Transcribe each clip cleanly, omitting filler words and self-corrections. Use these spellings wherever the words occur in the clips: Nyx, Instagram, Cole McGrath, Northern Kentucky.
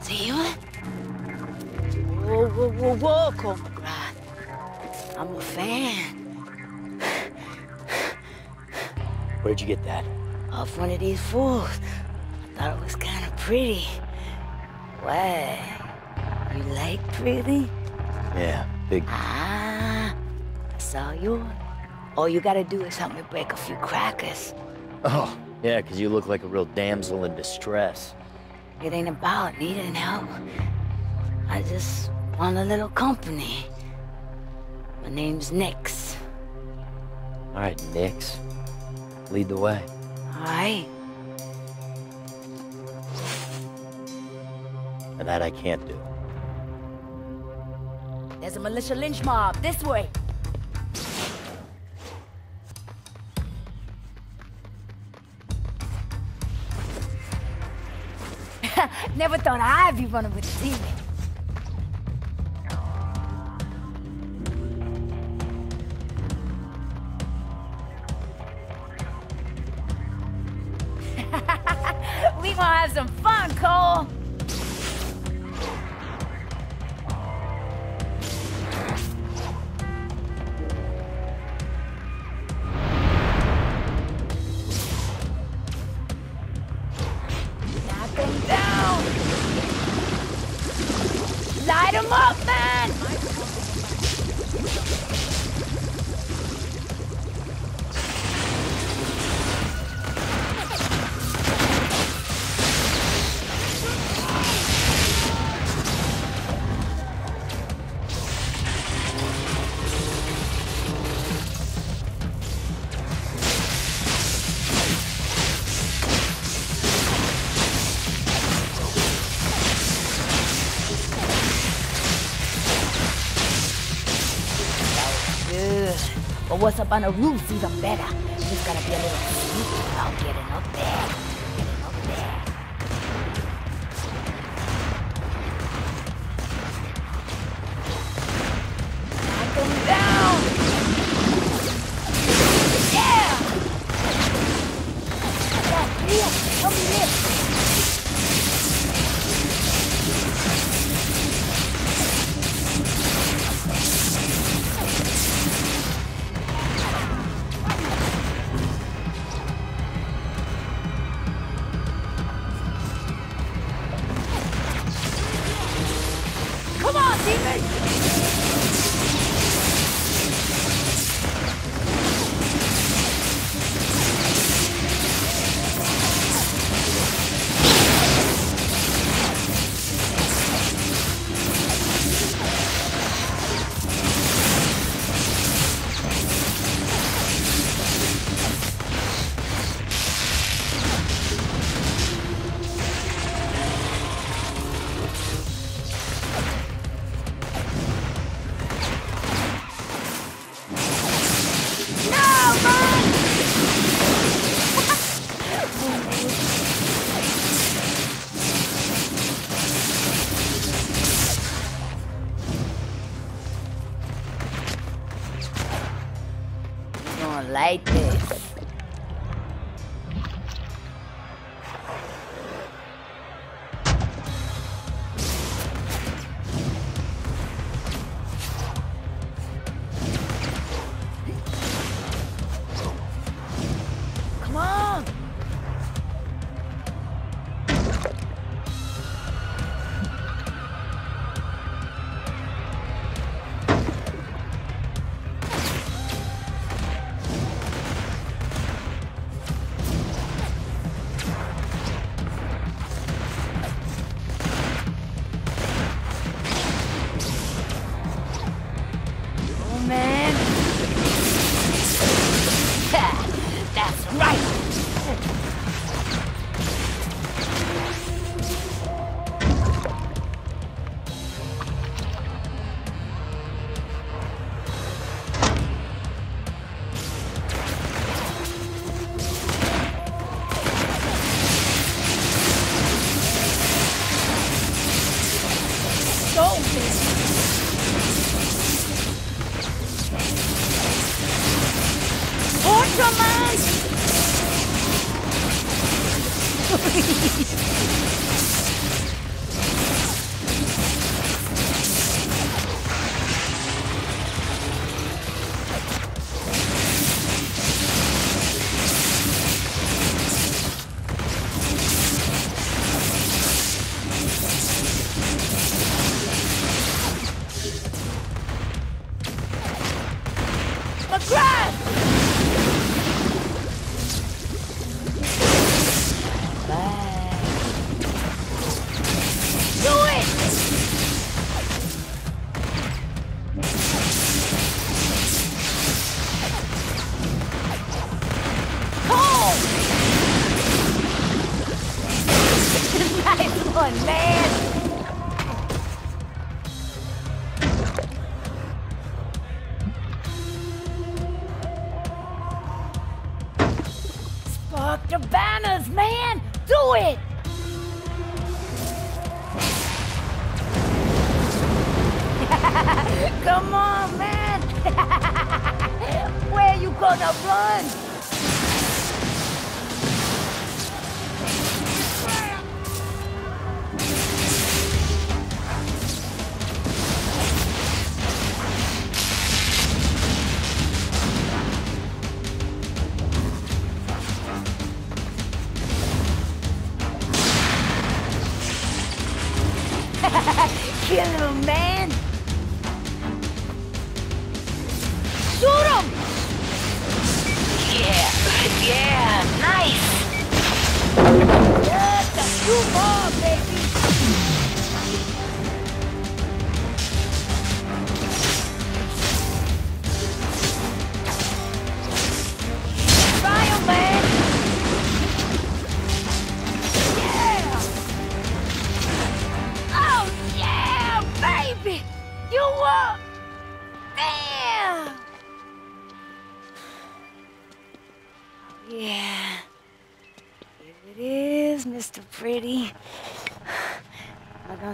See you? Whoa, Cole McGrath. I'm a fan. Where'd you get that? Off one of these fools. I thought it was kind of pretty. Wow. You like pretty? Yeah, big. Ah, I saw you. All you gotta do is help me break a few crackers. Oh, yeah, because you look like a real damsel in distress. It ain't about needing help. I just want a little company. My name's Nyx. All right, Nyx. Lead the way. All right. And that I can't do. There's a militia lynch mob, this way! Never thought I'd be running with a demon. We gonna have some fun, Cole! Light him up, man! But what's up on the roof's even better. Just gotta be a little sneaky about getting up there. Getting up there. Knock him down! Yeah! Come here! Come here! Like this. Come on.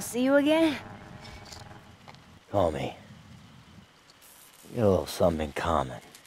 See you again? Call me. We got a little something in common.